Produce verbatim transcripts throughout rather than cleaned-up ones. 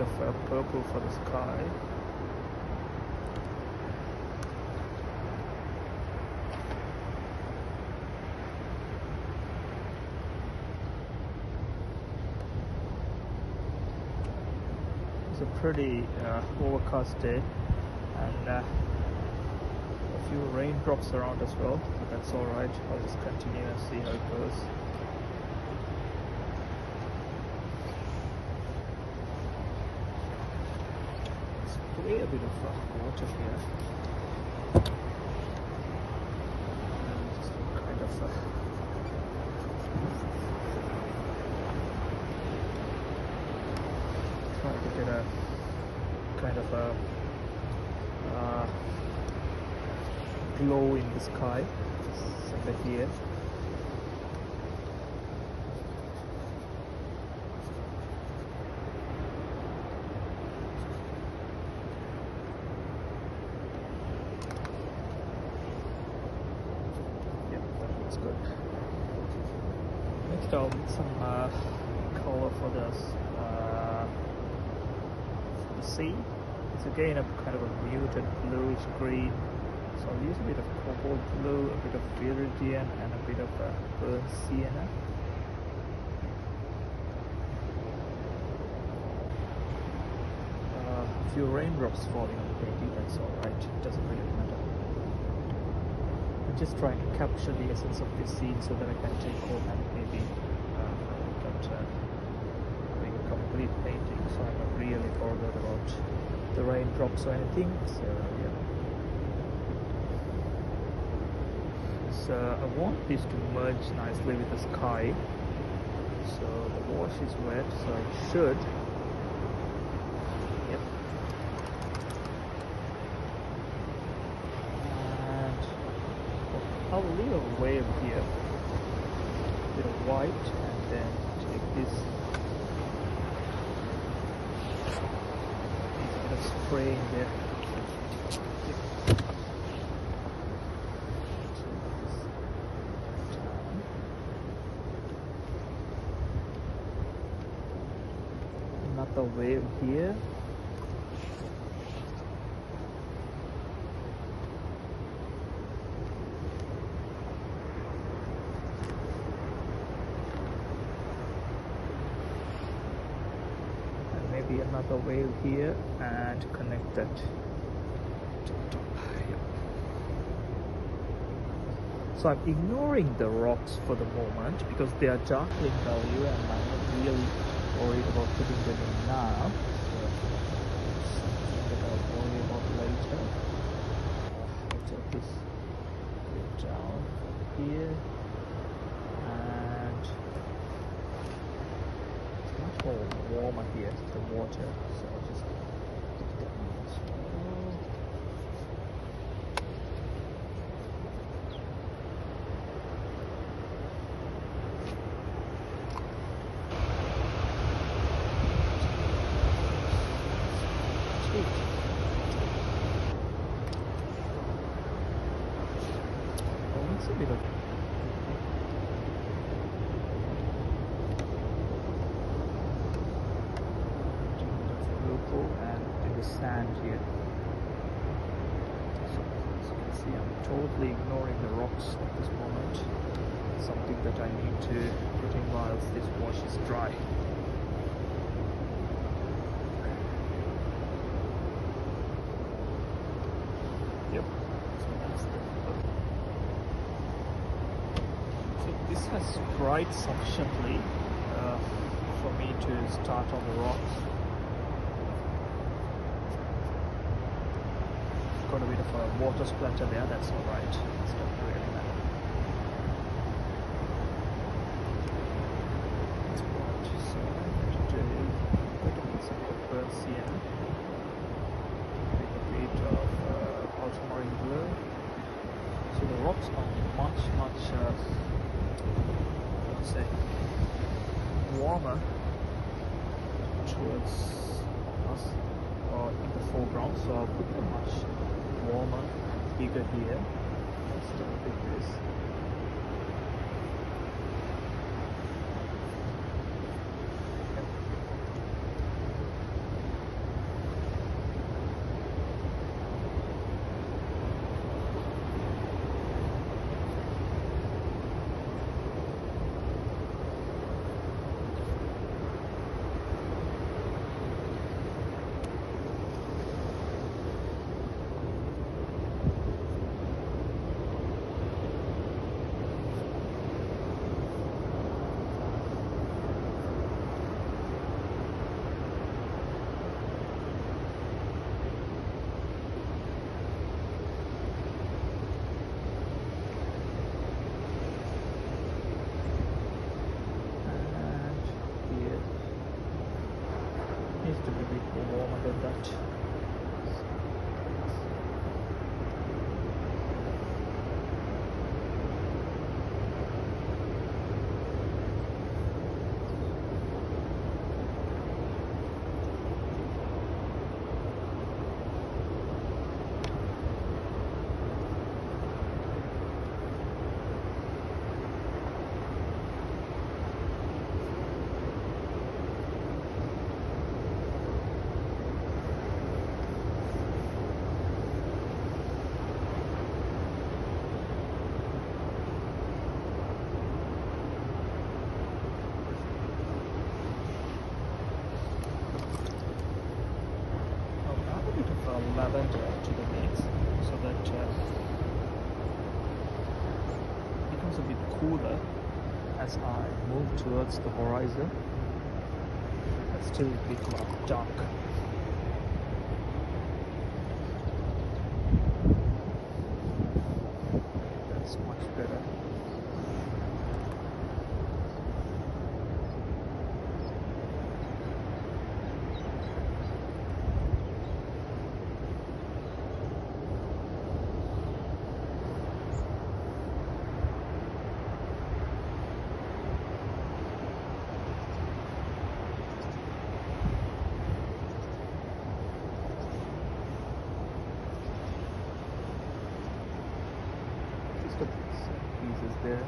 of uh, purple for the sky. It's a pretty uh, overcast day, and uh, a few raindrops around as well, but that's alright. I'll just continue and see how it goes. A bit of water here, and just kind of uh, trying to get a kind of a uh, glow in the sky somewhere here. Good. Next I'll need some uh, color for this uh, for the sea. It's again a kind of a muted bluish green, so I'll use a bit of cobalt blue, a bit of viridian, and a bit of uh, burnt sienna. Uh, a few raindrops falling on the painting, that's alright, it doesn't really matter. I'm just trying to capture the essence of this scene so that I can take home and maybe um, not uh, doing a complete painting, so I'm not really bothered about the raindrops or anything. So yeah, so I want this to merge nicely with the sky. So the wash is wet, so it should. I'll leave a wave here, a bit of white, and then take this, a bit of spray in there. Another wave here. Another wave here and connect that to the top. So I'm ignoring the rocks for the moment because they are darkly in value and I'm not really worried about putting them in now. So something that I'll worry about later. I'll take this bit down here and it's much more warmer here. Water, so I'll just put that in as well. Oh, that's a bit of. Sand here, so as you can see I'm totally ignoring the rocks at this moment. It's something that I need to put in whilst this wash is dry. Yep, so that's the, so this has dried sufficiently uh, for me to start on the rocks. Got a bit of a water splatter there, that's alright. It's not really bad. That's what, so I'm going to put in some burnt sienna. Take a bit of uh, ultramarine blue. So the rocks are much, much, uh, let's say, warmer towards us or in the foreground, so I'll put them much warmer and bigger here. Let's start with this. Okay. little bit cooler as I move towards the horizon. It's still a bit more dark. That's much better. There.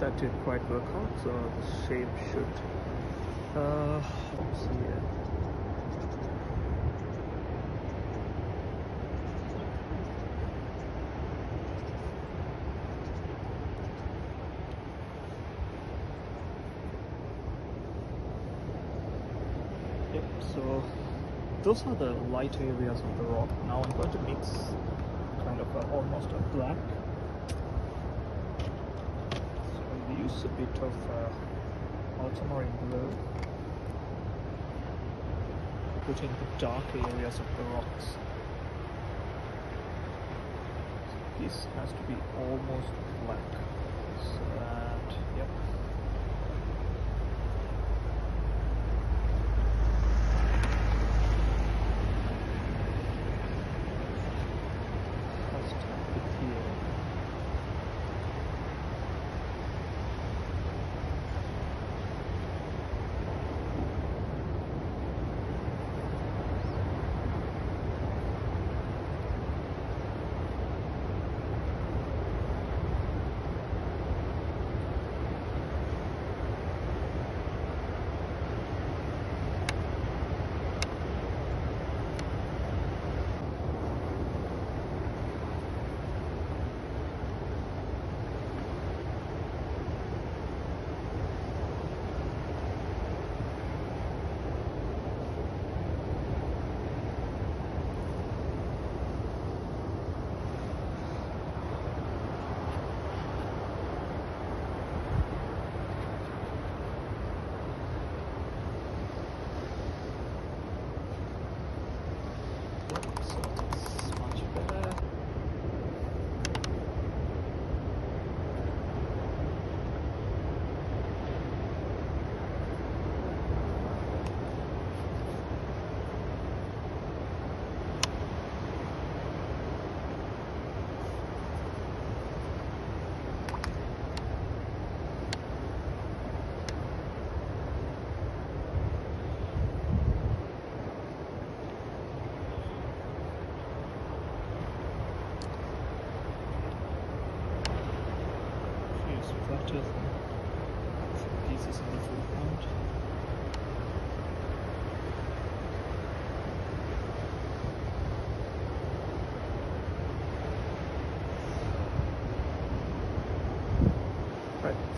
That didn't quite work out, so the shape should uh let's see here. Yep, so those are the light areas of the rock. Now I'm going to mix kind of a, almost a black. Use a bit of uh, ultramarine blue, putting the dark areas of the rocks. So this has to be almost black, so that, yep.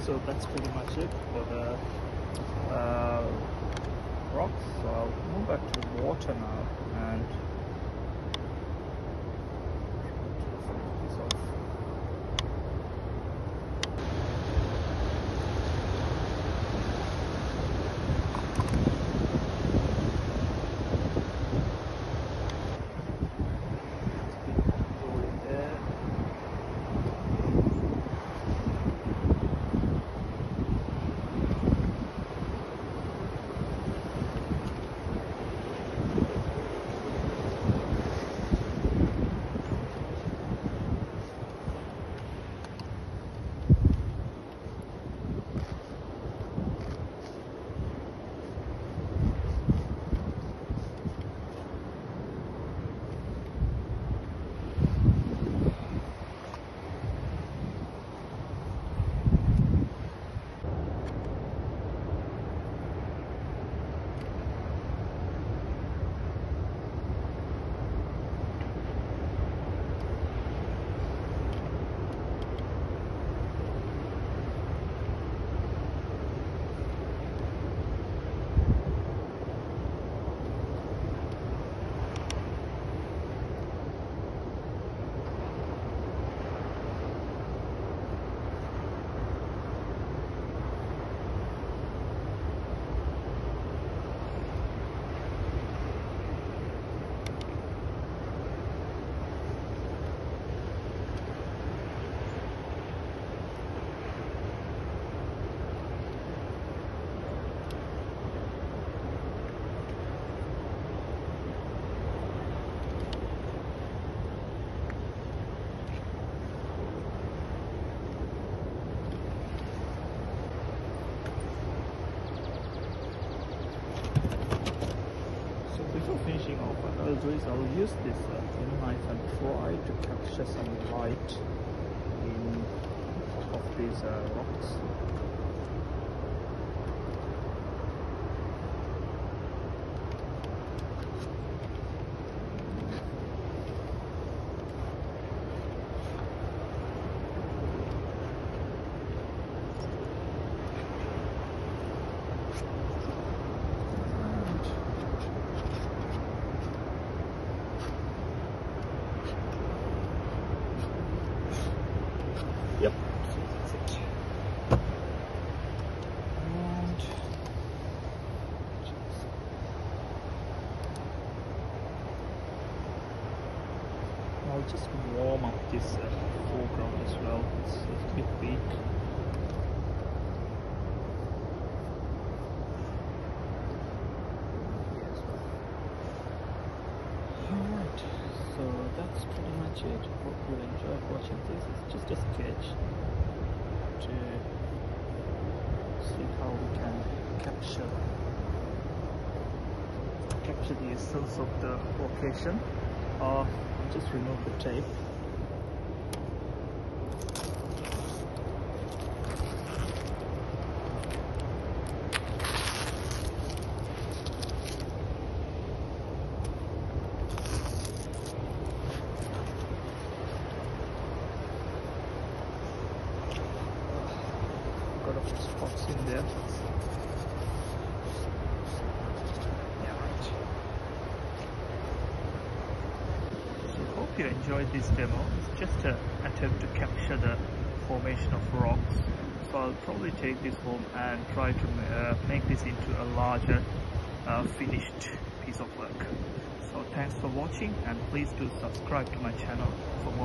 So that's pretty much it for the uh, rocks. So I'll move back to the water now and finish this off. use this uh, knife and try to capture some light in of these uh, rocks. Yep. That's it. And I'll just warm up this uh, foreground as well. It's a bit weak. That's pretty much it. Hope you enjoyed watching this. It's just a sketch to see how we can capture capture the essence of the location. Uh, just remove the tape. Spots in there. Yeah, right. So hope you enjoyed this demo. It's just an attempt to capture the formation of rocks. So I'll probably take this home and try to uh, make this into a larger uh, finished piece of work. So thanks for watching, and please do subscribe to my channel for more.